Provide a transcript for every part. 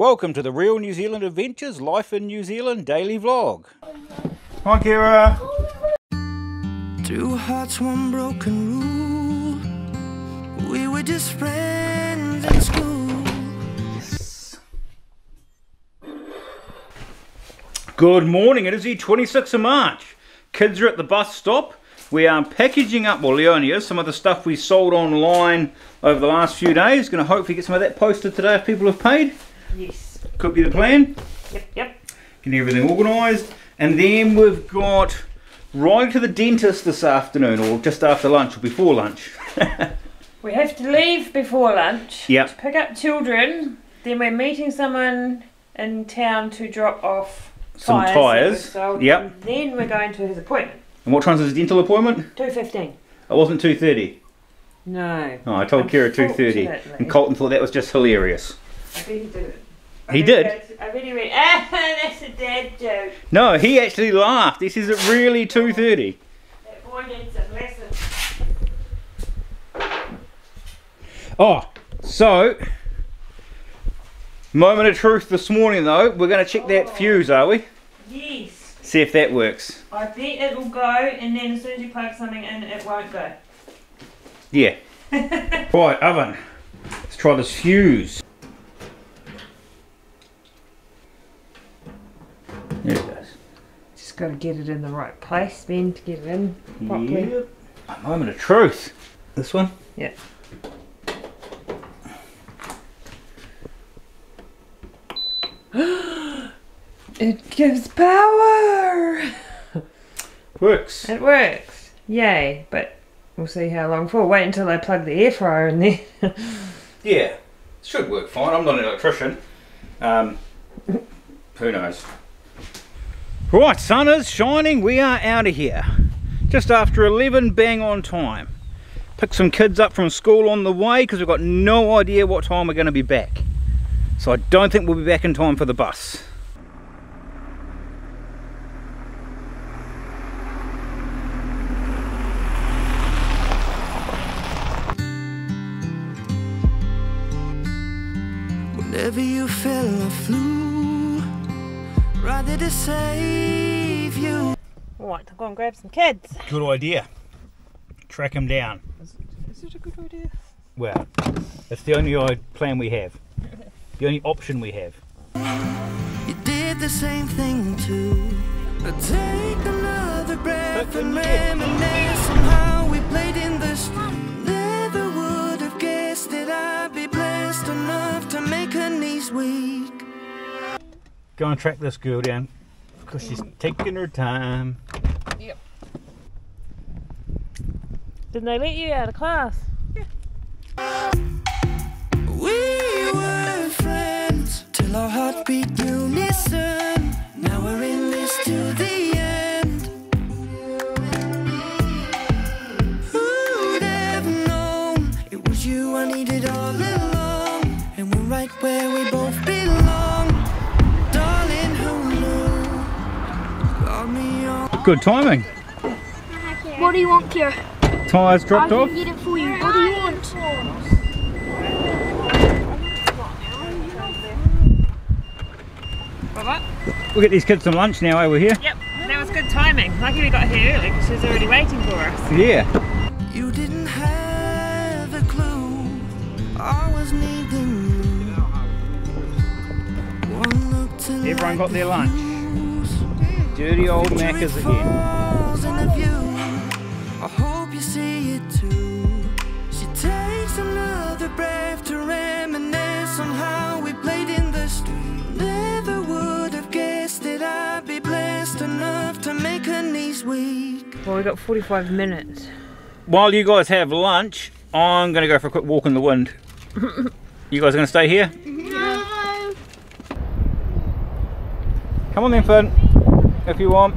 Welcome to the Real New Zealand Adventures Life in New Zealand daily vlog. Hi Kira! Two hearts, one broken rule. We were just friends in school. Yes. Good morning, it is the 26th of March. Kids are at the bus stop. We are packaging up, well, Leonia, some of the stuff we sold online over the last few days. Going to hopefully get some of that posted today if people have paid. Yes. Could be the plan. Yep. Get everything organised. And then we've got riding to the dentist this afternoon, or just after lunch, or before lunch. We have to leave before lunch to pick up children. Then we're meeting someone in town to drop off some tyres. And then we're going to his appointment. And what time's his dental appointment? 2:15. It wasn't 2:30? No. Oh, I told Kira 2:30. And Colton thought that was just hilarious. I think he did it. He did? I really went, ah, that's a dad joke. No, he actually laughed. He says it really 2:30. That boy needs a lesson. Oh, so, moment of truth this morning though. We're going to check that fuse, are we? Yes. See if that works. I bet it'll go, and then as soon as you plug something in, it won't go. Yeah. Right, oven. Let's try this fuse. There it goes. Just got to get it in the right place, Ben, to get it in properly. Yep. A moment of truth. This one? Yeah. It gives power! Works. It works. Yay. But we'll see how long for. Wait until I plug the air fryer in there. Yeah. Should work fine. I'm not an electrician. Who knows? Right, sun is shining, we are out of here. Just after 11, bang on time. Pick some kids up from school on the way because we've got no idea what time we're going to be back. So I don't think we'll be back in time for the bus. Whenever you fell, I flew. Rather to save you. Alright, I'll go and grab some kids. Good idea. Track them down. Is it a good idea? Well, it's the only plan we have. The only option we have. You did the same thing too. But take another breath and reminisce on how we played in the street. Never would have guessed that I'd be blessed enough to make her knees weak. Go and track this girl down because she's taking her time. Yep. Didn't they let you out of class? Yeah. We were friends till our heartbeat unison. Now we're in this till the end. Who'd ever known it was you I needed all along? And we're right where we both belong. Good timing. What do you want, Kira? Tyres dropped off. I can get it for you. What do you want? We'll get these kids some lunch now over here. Yep, that was good timing. Lucky we got here early because she was already waiting for us. Yeah. You didn't have a clue. I was needing you. Everyone got their lunch. Dirty old Maccas again. I hope you see it too. She takes another breath to reminisce on how we played in the street. Never would have guessed that I'd be blessed enough to make her knees weak. Well, we got 45 minutes. While you guys have lunch, I'm going to go for a quick walk in the wind. You guys are going to stay here? No. Come on then, Finn. If you want.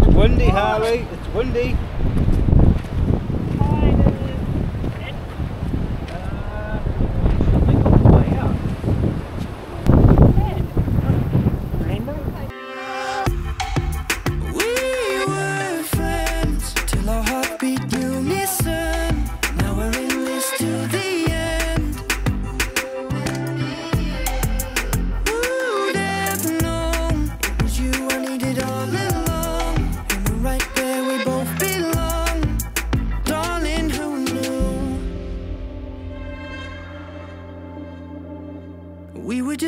It's windy, Harley. It's windy.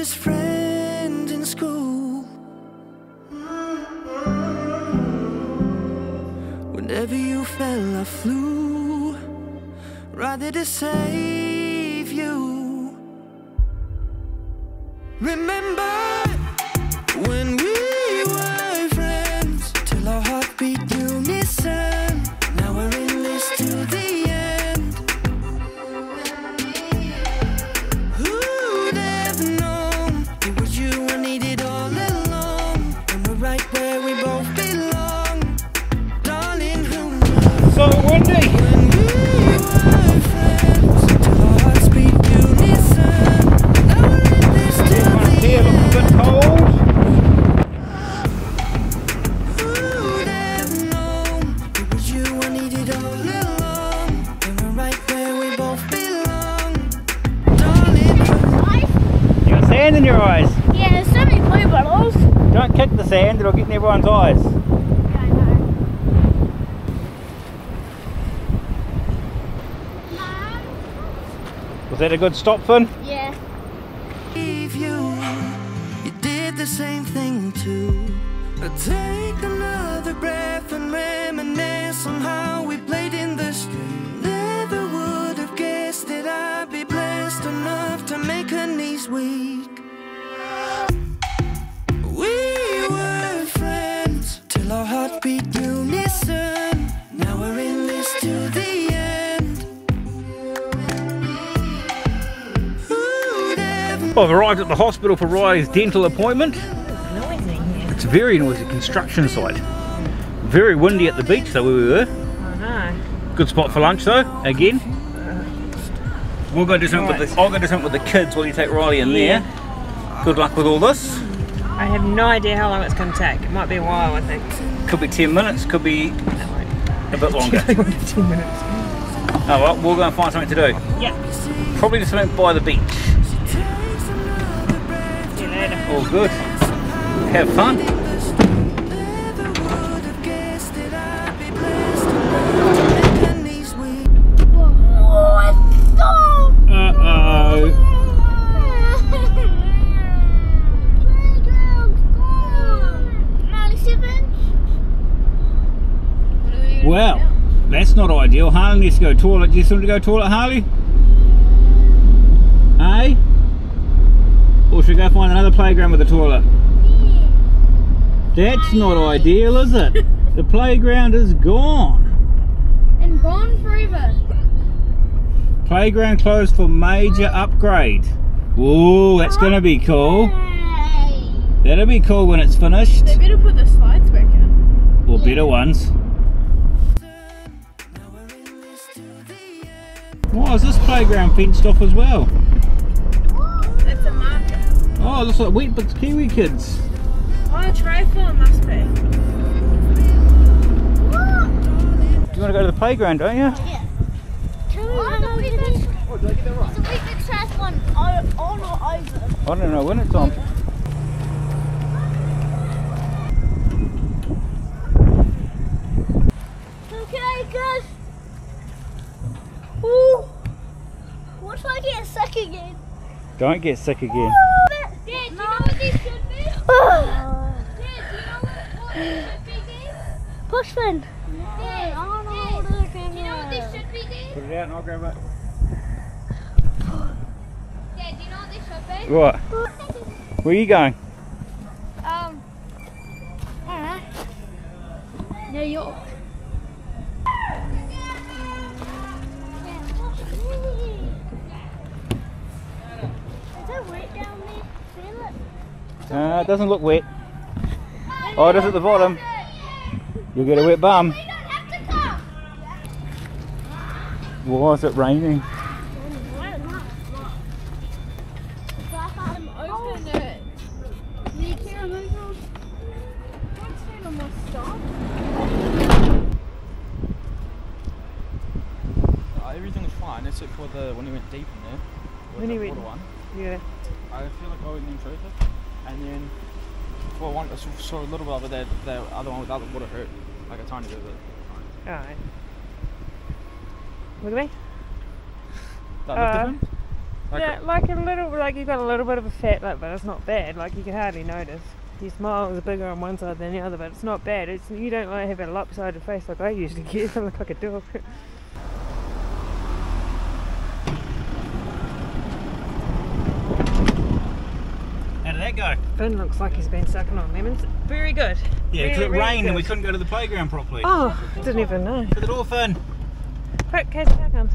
best friend in school. Whenever you fell, I flew right there to save you. Remember when we were friends till our heartbeat unison. Now we're in this till the end. Who'd have known it was you I needed all alone? And we're right where we both belong, darling. Who knows? So one day when we were friends till our heartbeat unison. Now we're in this till the end. In your eyes. Yeah, there's so many blue bottles. Don't kick the sand, it'll get in everyone's eyes. Yeah, I know. Was that a good stop, Finn? Yeah. You did the same thing too. Take another breath and reminisce on how we played in the street. Never would have guessed that I'd be blessed enough to make her knees weak. Our heartbeat unison. Now we're in this till the end. Well, I've arrived at the hospital for Riley's dental appointment. It's noisy here. It's a very noisy construction site. Very windy at the beach though where we were. I know. Good spot for lunch though, again. We'll go do something with the, I'll go do something with the kids while you take Riley in there. Good luck with all this. I have no idea how long it's going to take. It might be a while, I think. Could be 10 minutes, could be a bit longer. 10 minutes. Oh well, we'll go and find something to do. Yeah. Probably just something by the beach. See you later. All good. Have fun. Well, that's not ideal. Harley needs to go to the toilet. Do you want to go to the toilet, Harley? Hey? Or should we go find another playground with a toilet? Yeah. That's not ideal, is it? The playground is gone. And gone forever. Playground closed for major upgrade. Whoa, that's going to be cool. Yay. That'll be cool when it's finished. They better put the slides back in. Or better ones. Why is this playground fenced off as well? It's a market. Oh, it looks like Wheatbits Kiwi Kids. Oh, a tray full must be. What? You want to go to the playground, don't you? Yeah. Can we go to the playground? Oh, did I get that right? It's a Wheatbits triathlon on or over. I don't know when it's on. Okay, guys. Ooh. What if I get sick again? Don't get sick again. Dad, do you know what this should be? Dad, do you know what this should be, Dad? Push Finn. Dad, do you know what this should be, Dad? Put it out and I'll grab it. Dad, do you know what this should be? What? Where are you going? I don't know. New York. It doesn't look wet. Oh, it is at the bottom. You'll get a wet bum. Why is it raining? Everything was fine except for the when he went deep in there. When he went deep. Yeah. I feel like I wouldn't even truth it. And then, well, one, I saw a little bit of it, the other one without the water hurt, like a tiny bit of it. Alright. Look at me. That Like, yeah, like you've got a little bit of a fat lip, but it's not bad. Like, you can hardly notice. Your smile is bigger on one side than the other, but it's not bad. It's, you don't want to have a lopsided face like I usually get. I look like a dog. How did that go? Finn looks like he's been sucking on lemons. Very good. Yeah, because it rained and we couldn't go to the playground properly. Oh, didn't even know. Look at the door, Finn. Quick, Casey, here comes.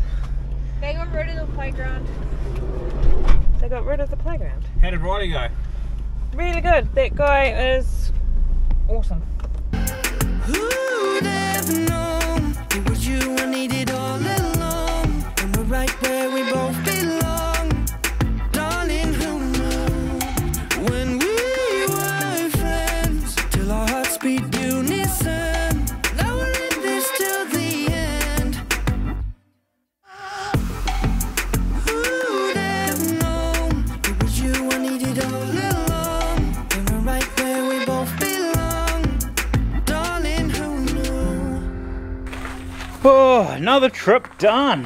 They got rid of the playground. They got rid of the playground. How did Riley go? Really good. That guy is awesome. Who'd ever known it was you I needed all alone, and we're right where we both belong. Darling, who knew when we were friends till our hearts beat unison. Now we're in this till the end. Who'd ever known it was you I needed all alone. Oh, another trip done.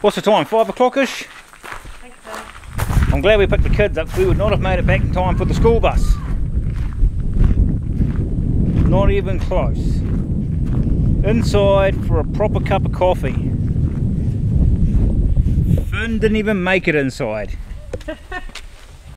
What's the time? 5 o'clock-ish? Thanks, sir. I'm glad we picked the kids up, we would not have made it back in time for the school bus. Not even close. Inside for a proper cup of coffee. Finn didn't even make it inside.